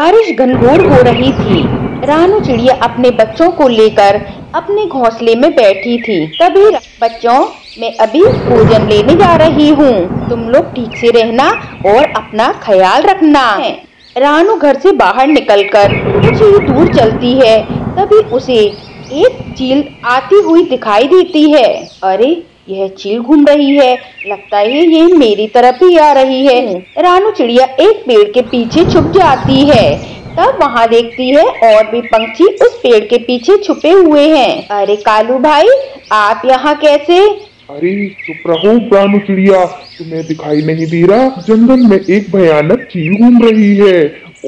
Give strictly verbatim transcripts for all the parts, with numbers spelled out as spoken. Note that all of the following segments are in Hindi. बारिश घनघोर हो रही थी। रानू चिड़िया अपने बच्चों को लेकर अपने घोंसले में बैठी थी। तभी बच्चों, मैं अभी भोजन लेने जा रही हूँ, तुम लोग ठीक से रहना और अपना ख्याल रखना। रानू घर से बाहर निकलकर कुछ ही दूर चलती है, तभी उसे एक चील आती हुई दिखाई देती है। अरे, यह चील घूम रही है, लगता है ये मेरी तरफ ही आ रही है। रानू चिड़िया एक पेड़ के पीछे छुप जाती है। तब वहाँ देखती है और भी पंछी उस पेड़ के पीछे छुपे हुए हैं। अरे कालू भाई, आप यहाँ कैसे? अरे चुप रहो रानू चिड़िया, तुम्हें दिखाई नहीं दे रहा? जंगल में एक भयानक चील घूम रही है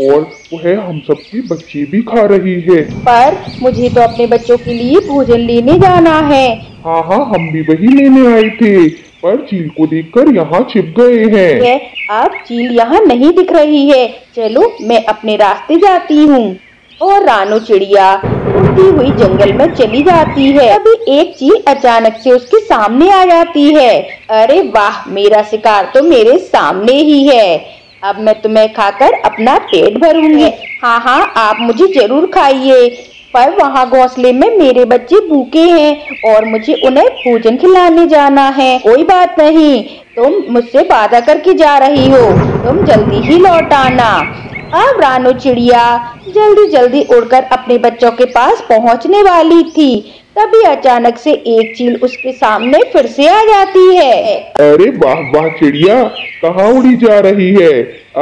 और वह हम सबके बच्चे भी खा रही है। पर मुझे तो अपने बच्चों के लिए भोजन लेने जाना है। हाँ हाँ, हम भी वही लेने आए थे, पर चील को देखकर यहाँ छिप गए हैं। अब चील यहाँ नहीं दिख रही है, चलो मैं अपने रास्ते जाती हूँ। और रानू चिड़िया उड़ती हुई जंगल में चली जाती है। तभी एक चील अचानक से उसके सामने आ जाती है। अरे वाह, मेरा शिकार तो मेरे सामने ही है, अब मैं तुम्हें खाकर अपना पेट भरूंगी। हाँ हाँ, आप मुझे जरूर खाइए, पर वहाँ घोंसले में मेरे बच्चे भूखे हैं और मुझे उन्हें भोजन खिलाने जाना है। कोई बात नहीं, तुम मुझसे वादा करके जा रही हो, तुम जल्दी ही लौट आना। अब रानू चिड़िया जल्दी जल्दी उड़कर अपने बच्चों के पास पहुंचने वाली थी, तभी अचानक से एक चील उसके सामने फिर से आ जाती है। अरे वाह वाह चिड़िया, कहाँ उड़ी जा रही है,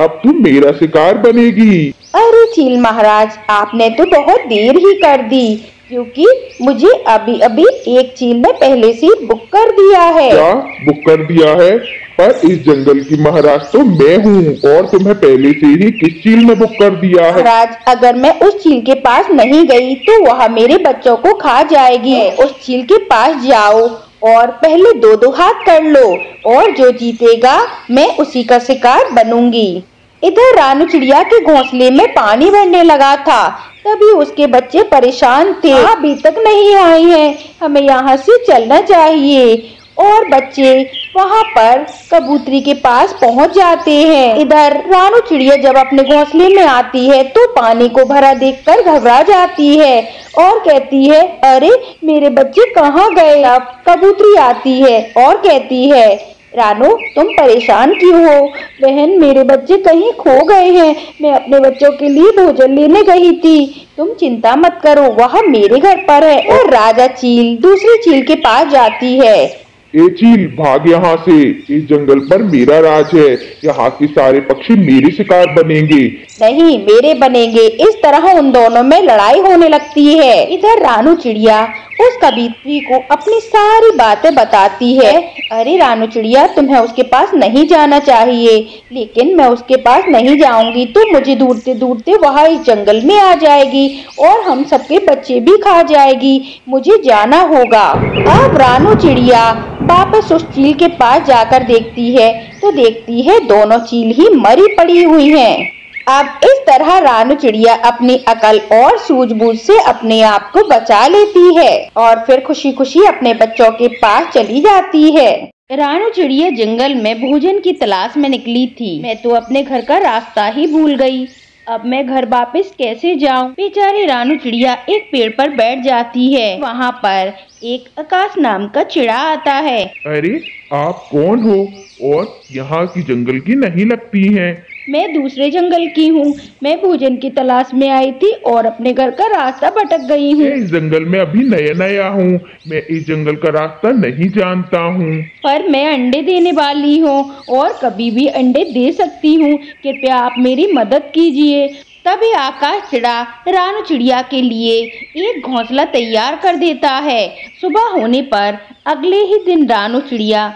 अब तुम मेरा शिकार बनेगी। अरे चील महाराज, आपने तो बहुत देर ही कर दी, क्योंकि मुझे अभी अभी एक चील ने पहले से बुक कर दिया है। क्या बुक कर दिया है? पर इस जंगल की महाराज तो मैं हूँ, और तुम्हें पहले से ही किस चील ने बुक कर दिया है? महाराज, अगर मैं उस चील के पास नहीं गई तो वह मेरे बच्चों को खा जाएगी। उस चील के पास जाओ और पहले दो दो हाथ कर लो, और जो जीतेगा मैं उसी का शिकार बनूंगी। इधर रानू चिड़िया के घोंसले में पानी भरने लगा था, तभी उसके बच्चे परेशान थे। अभी तक नहीं आए हैं, हमें यहाँ से चलना चाहिए। और बच्चे वहाँ पर कबूतरी के पास पहुँच जाते हैं। इधर रानू चिड़िया जब अपने घोंसले में आती है तो पानी को भरा देखकर घबरा जाती है और कहती है, अरे मेरे बच्चे कहाँ गए? अब कबूतरी आती है और कहती है, रानू तुम परेशान क्यों हो? बहन, मेरे बच्चे कहीं खो गए हैं, मैं अपने बच्चों के लिए भोजन लेने गई थी। तुम चिंता मत करो, वह मेरे घर पर है। और राजा चील दूसरी चील के पास जाती है। ए चील, भाग यहाँ से, इस जंगल पर मेरा राज है, यहाँ के सारे पक्षी मेरे शिकार बनेंगे। नहीं, मेरे बनेंगे। इस तरह उन दोनों में लड़ाई होने लगती है। इधर रानू चिड़िया उस कबूतरी को अपनी सारी बातें बताती है। अरे रानू चिड़िया, तुम्हें उसके पास नहीं जाना चाहिए, लेकिन मैं उसके पास नहीं जाऊंगी तो मुझे ढूंढते ढूंढते वहाँ इस जंगल में आ जाएगी और हम सबके बच्चे भी खा जाएगी, मुझे जाना होगा। अब रानू चिड़िया वापस उस चील के पास जाकर देखती है तो देखती है दोनों चील ही मरी पड़ी हुई हैं। अब इस तरह रानू चिड़िया अपनी अकल और सूझबूझ से अपने आप को बचा लेती है और फिर खुशी खुशी अपने बच्चों के पास चली जाती है। रानू चिड़िया जंगल में भोजन की तलाश में निकली थी। मैं तो अपने घर का रास्ता ही भूल गई, अब मैं घर वापस कैसे जाऊं? बेचारी रानू चिड़िया एक पेड़ पर बैठ जाती है। वहाँ पर एक आकाश नाम का चिड़ा आता है। अरे आप कौन हो और यहाँ की जंगल की नहीं लगती हैं? मैं दूसरे जंगल की हूँ, मैं भोजन की तलाश में आई थी और अपने घर का रास्ता भटक गई हूँ। मैं इस जंगल में अभी नया नया हूँ, मैं इस जंगल का रास्ता नहीं जानता हूँ। पर मैं अंडे देने वाली हूँ और कभी भी अंडे दे सकती हूँ, कृपया आप मेरी मदद कीजिए। तभी आकाश चिड़ा रानू चिड़िया के लिए एक घोंसला तैयार कर देता है। सुबह होने पर अगले ही दिन रानू चिड़िया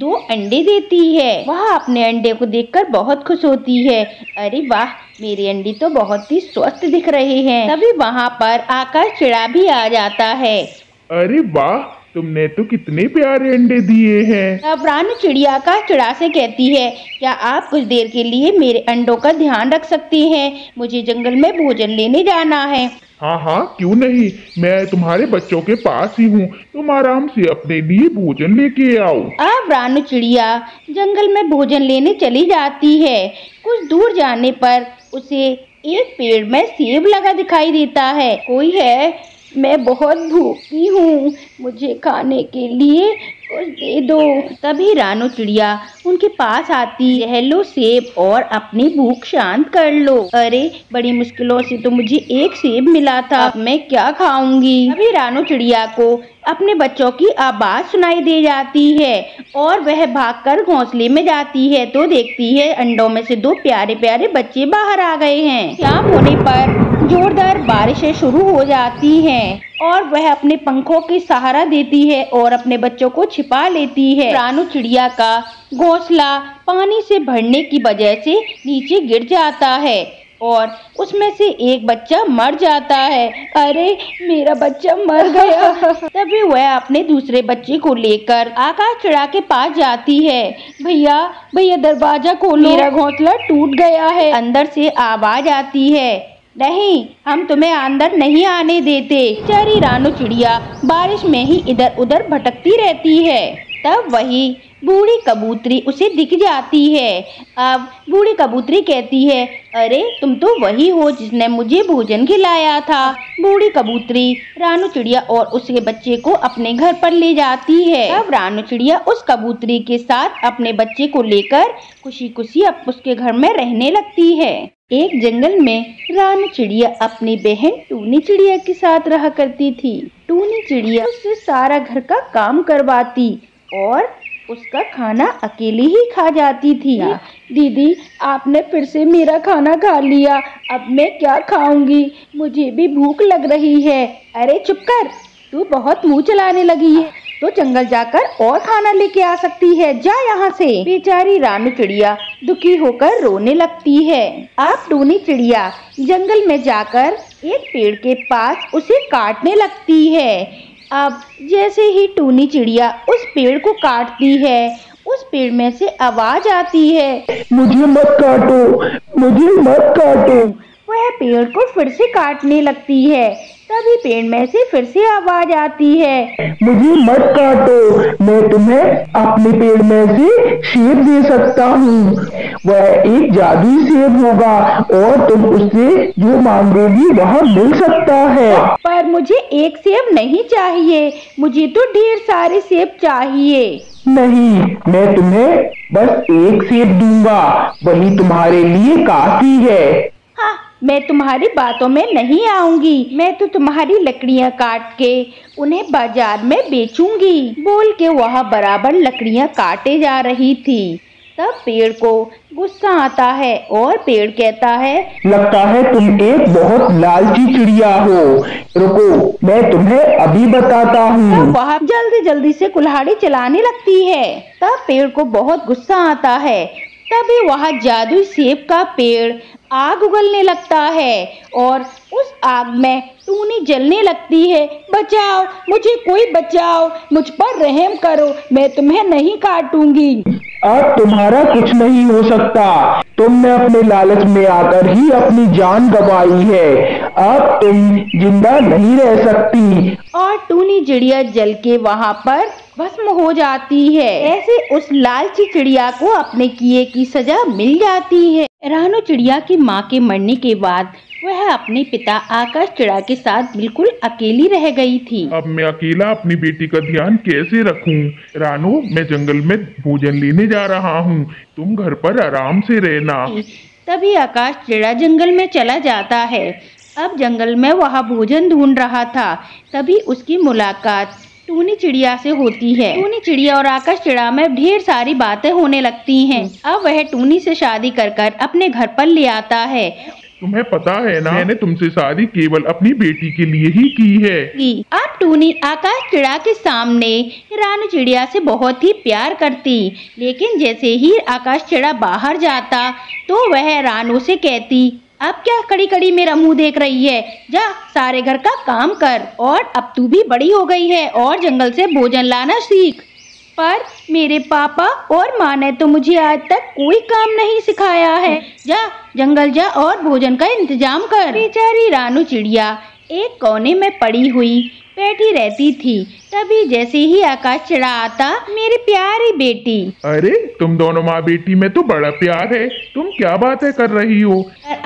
दो अंडे देती है। वह अपने अंडे को देखकर बहुत खुश होती है। अरे वाह, मेरे अंडे तो बहुत ही स्वस्थ दिख रहे हैं। तभी वहाँ पर आकाश चिड़ा भी आ जाता है। अरे वाह, तुमने तो कितने प्यारे अंडे दिए हैं। तब रानू चिड़िया आकाश चिड़ा से कहती है, क्या आप कुछ देर के लिए मेरे अंडों का ध्यान रख सकती हैं? मुझे जंगल में भोजन लेने जाना है। हाँ हाँ, क्यों नहीं, मैं तुम्हारे बच्चों के पास ही हूँ, तुम आराम से अपने लिए भोजन लेके आओ। अब रानू चिड़िया जंगल में भोजन लेने चली जाती है। कुछ दूर जाने पर उसे एक पेड़ में सेब लगा दिखाई देता है। कोई है? मैं बहुत भूखी हूँ, मुझे खाने के लिए कुछ दे दो। तभी रानो चिड़िया उनके पास आती। रह लो सेब और अपनी भूख शांत कर लो। अरे, बड़ी मुश्किलों से तो मुझे एक सेब मिला था, अब मैं क्या खाऊंगी? तभी रानो चिड़िया को अपने बच्चों की आवाज़ सुनाई दे जाती है और वह भागकर घोंसले में जाती है तो देखती है अंडों में से दो प्यारे प्यारे बच्चे बाहर आ गए हैं। शाम होने पर जोरदार बारिशें शुरू हो जाती हैं और वह अपने पंखों की सहारा देती है और अपने बच्चों को छिपा लेती है। रानो चिड़िया का घोंसला पानी से भरने की वजह से नीचे गिर जाता है और उसमें से एक बच्चा मर जाता है। अरे, मेरा बच्चा मर गया। तभी वह अपने दूसरे बच्चे को लेकर आकाश चिड़ा के पास जाती है। भैया भैया, दरवाजा खोलो, मेरा घोंसला टूट गया है। अंदर से आवाज आती है, नहीं, हम तुम्हें अंदर नहीं आने देते। बेचारी रानो चिड़िया बारिश में ही इधर उधर भटकती रहती है। तब वही बूढ़ी कबूतरी उसे दिख जाती है। अब बूढ़ी कबूतरी कहती है, अरे, तुम तो वही हो जिसने मुझे भोजन खिलाया था। बूढ़ी कबूतरी रानो चिड़िया और उसके बच्चे को अपने घर पर ले जाती है। अब रानो चिड़िया उस कबूतरी के साथ अपने बच्चे को लेकर खुशी खुशी अब उसके घर में रहने लगती है। एक जंगल में रानो चिड़िया अपनी बहन टूनी चिड़िया के साथ रहा करती थी। टूनी चिड़िया उससे सारा घर का काम करवाती और उसका खाना अकेली ही खा जाती थी। दीदी, आपने फिर से मेरा खाना खा लिया, अब मैं क्या खाऊंगी? मुझे भी भूख लग रही है। अरे चुप कर, तू बहुत मुंह चलाने लगी है, तो जंगल जाकर और खाना लेके आ सकती है, जा यहाँ से। बेचारी रानो चिड़िया दुखी होकर रोने लगती है। आप टूनी चिड़िया जंगल में जाकर एक पेड़ के पास उसे काटने लगती है। अब जैसे ही टूनी चिड़िया उस पेड़ को काटती है, उस पेड़ में से आवाज आती है, मुझे मत काटो, मुझे मत काटो। वह पेड़ को फिर से काटने लगती है। तभी पेड़ में से फिर से आवाज आती है, मुझे मत काटो, मैं तुम्हें अपने पेड़ में से सेब दे सकता हूँ। वह एक जादुई सेब होगा और तुम उससे जो मांगोगी वह मिल सकता है। पर मुझे एक सेब नहीं चाहिए, मुझे तो ढेर सारे सेब चाहिए। नहीं, मैं तुम्हें बस एक सेब दूंगा, वही तुम्हारे लिए काफी है। हाँ, मैं तुम्हारी बातों में नहीं आऊंगी, मैं तो तुम्हारी लकड़ियां काट के उन्हें बाजार में बेचूंगी। बोल के वह बराबर लकड़ियां काटे जा रही थी। तब पेड़ को गुस्सा आता है और पेड़ कहता है, लगता है तुम एक बहुत लालची चिड़िया हो, रुको, मैं तुम्हें अभी बताता हूँ। वह जल्दी जल्दी से कुल्हाड़ी चलाने लगती है। तब पेड़ को बहुत गुस्सा आता है। तभी वह जादुई सेब का पेड़ आग उगलने लगता है और उस आग में टूनी जलने लगती है। बचाओ, मुझे कोई बचाओ, मुझ पर रहम करो, मैं तुम्हें नहीं काटूंगी। अब तुम्हारा कुछ नहीं हो सकता, तुमने अपने लालच में आकर ही अपनी जान गंवाई है, अब तुम जिंदा नहीं रह सकती। और टूनी चिड़िया जल के वहाँ पर भस्म हो जाती है। ऐसे उस लालची चिड़िया को अपने किए की सजा मिल जाती है। रानो चिड़िया की माँ के मरने के बाद वह अपने पिता आकाश चिड़ा के साथ बिल्कुल अकेली रह गई थी। अब मैं अकेला अपनी बेटी का ध्यान कैसे रखूं? रानो, मैं जंगल में भोजन लेने जा रहा हूँ, तुम घर पर आराम से रहना। तभी आकाश चिड़ा जंगल में चला जाता है। अब जंगल में वह भोजन ढूंढ रहा था। तभी उसकी मुलाकात टूनी चिड़िया से होती है। टूनी चिड़िया और आकाश चिड़ा में ढेर सारी बातें होने लगती हैं। अब वह टूनी से शादी कर कर अपने घर पर ले आता है। तुम्हें पता है ना, मैंने तुमसे शादी केवल अपनी बेटी के लिए ही की है। अब टूनी आकाश चिड़ा के सामने रानो चिड़िया से बहुत ही प्यार करती, लेकिन जैसे ही आकाश चिड़ा बाहर जाता तो वह रानो से कहती, अब क्या कड़ी कड़ी मेरा मुंह देख रही है, जा सारे घर का काम कर, और अब तू भी बड़ी हो गई है और जंगल से भोजन लाना सीख। पर मेरे पापा और माँ ने तो मुझे आज तक कोई काम नहीं सिखाया है, जा जंगल जा और भोजन का इंतजाम कर। बेचारी रानो चिड़िया एक कोने में पड़ी हुई बैठी रहती थी। तभी जैसे ही आकाश चढ़ा आता, मेरी प्यारी बेटी। अरे तुम दोनों माँ बेटी में तो बड़ा प्यार है, तुम क्या बातें कर रही हो?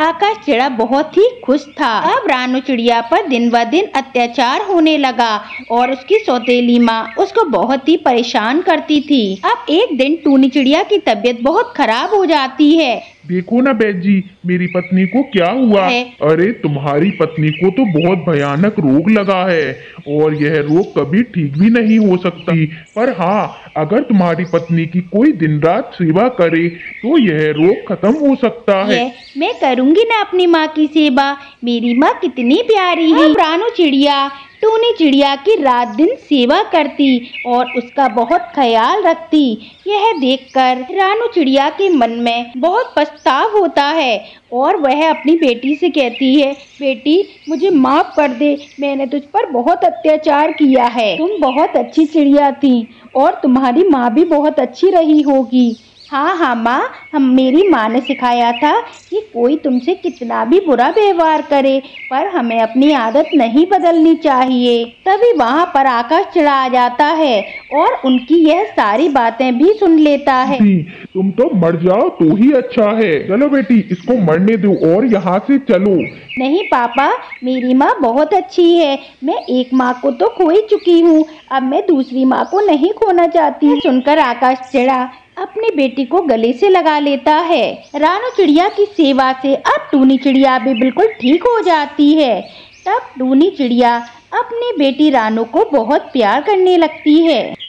आकाश चिड़ा बहुत ही खुश था। अब रानू चिड़िया पर दिन ब दिन अत्याचार होने लगा और उसकी सौतेली माँ उसको बहुत ही परेशान करती थी। अब एक दिन टूनी चिड़िया की तबीयत बहुत खराब हो जाती है। देखो ना बैजी, मेरी पत्नी को क्या हुआ है? अरे तुम्हारी पत्नी को तो बहुत भयानक रोग लगा है और यह रोग कभी ठीक भी नहीं हो सकती, पर हाँ अगर तुम्हारी पत्नी की कोई दिन रात सेवा करे तो यह रोग खत्म हो सकता है। मैं करूँगी ना अपनी माँ की सेवा, मेरी माँ कितनी प्यारी है। रानू चिड़िया टूनी चिड़िया की रात दिन सेवा करती और उसका बहुत ख्याल रखती। यह देखकर रानू चिड़िया के मन में बहुत पछताव होता है और वह अपनी बेटी से कहती है, बेटी मुझे माफ़ कर दे, मैंने तुझ पर बहुत अत्याचार किया है। तुम बहुत अच्छी चिड़िया थी और तुम्हारी माँ भी बहुत अच्छी रही होगी। हाँ हाँ माँ, हम मेरी माँ ने सिखाया था कि कोई तुमसे कितना भी बुरा व्यवहार करे पर हमें अपनी आदत नहीं बदलनी चाहिए। तभी वहाँ पर आकाश चिड़ा आ जाता है और उनकी यह सारी बातें भी सुन लेता है। तुम तो मर जाओ तो ही अच्छा है, चलो बेटी इसको मरने दो और यहाँ से चलो। नहीं पापा, मेरी माँ बहुत अच्छी है, मैं एक माँ को तो खो ही चुकी हूँ, अब मैं दूसरी माँ को नहीं खोना चाहती। सुनकर आकाश चिड़ा अपनी बेटी को गले से लगा लेता है। रानू चिड़िया की सेवा से अब टूनी चिड़िया भी बिल्कुल ठीक हो जाती है। तब टूनी चिड़िया अपनी बेटी रानू को बहुत प्यार करने लगती है।